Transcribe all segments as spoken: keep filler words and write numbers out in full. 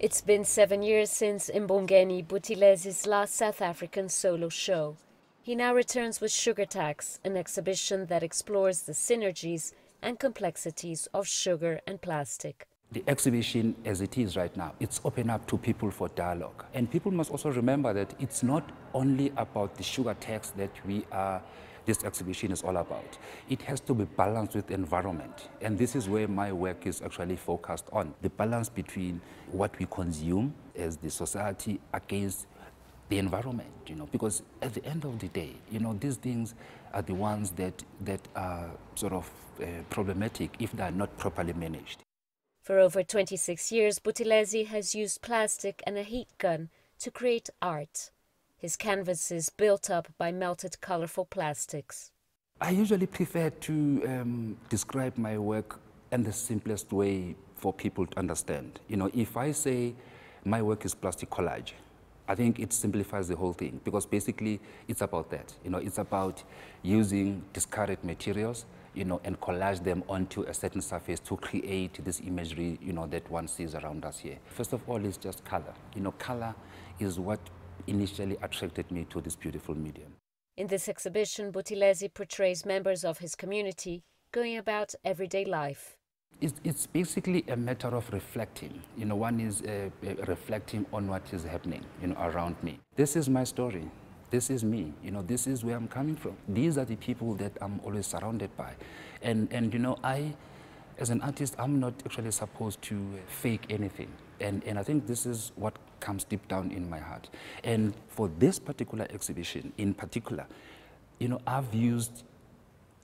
It's been seven years since Mbongeni Buthelezi's last South African solo show. He now returns with Sugar Tax, an exhibition that explores the synergies and complexities of sugar and plastic. The exhibition as it is right now, it's open up to people for dialogue. And people must also remember that it's not only about the sugar tax that we are, this exhibition is all about. It has to be balanced with the environment. And this is where my work is actually focused on, the balance between what we consume as the society against the environment, you know, because at the end of the day, you know, these things are the ones that, that are sort of uh, problematic if they are not properly managed. For over twenty-six years, Buthelezi has used plastic and a heat gun to create art. His canvases built up by melted colorful plastics. I usually prefer to um, describe my work in the simplest way for people to understand. You know, if I say my work is plastic collage, I think it simplifies the whole thing, because basically it's about that. You know, it's about using discarded materials, you know, and collage them onto a certain surface to create this imagery, you know, that one sees around us here. First of all, it's just color. You know, color is what initially attracted me to this beautiful medium. In this exhibition, Buthelezi portrays members of his community going about everyday life. It's, it's basically a matter of reflecting. You know, one is uh, reflecting on what is happening, you know, around me. This is my story. This is me, you know, this is where I'm coming from. These are the people that I'm always surrounded by. And, and you know, I, as an artist, I'm not actually supposed to fake anything. And, and I think this is what comes deep down in my heart. And for this particular exhibition in particular, you know, I've used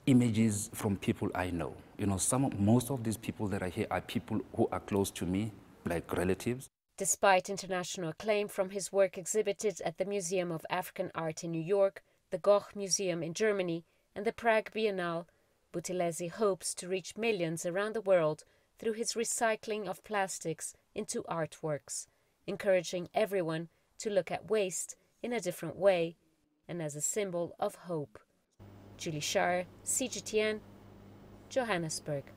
images from people I know. You know, some, most of these people that are here are people who are close to me, like relatives. Despite international acclaim from his work exhibited at the Museum of African Art in New York, the Goethe Museum in Germany, and the Prague Biennale, Buthelezi hopes to reach millions around the world through his recycling of plastics into artworks, encouraging everyone to look at waste in a different way and as a symbol of hope. Julie Scheier, C G T N, Johannesburg.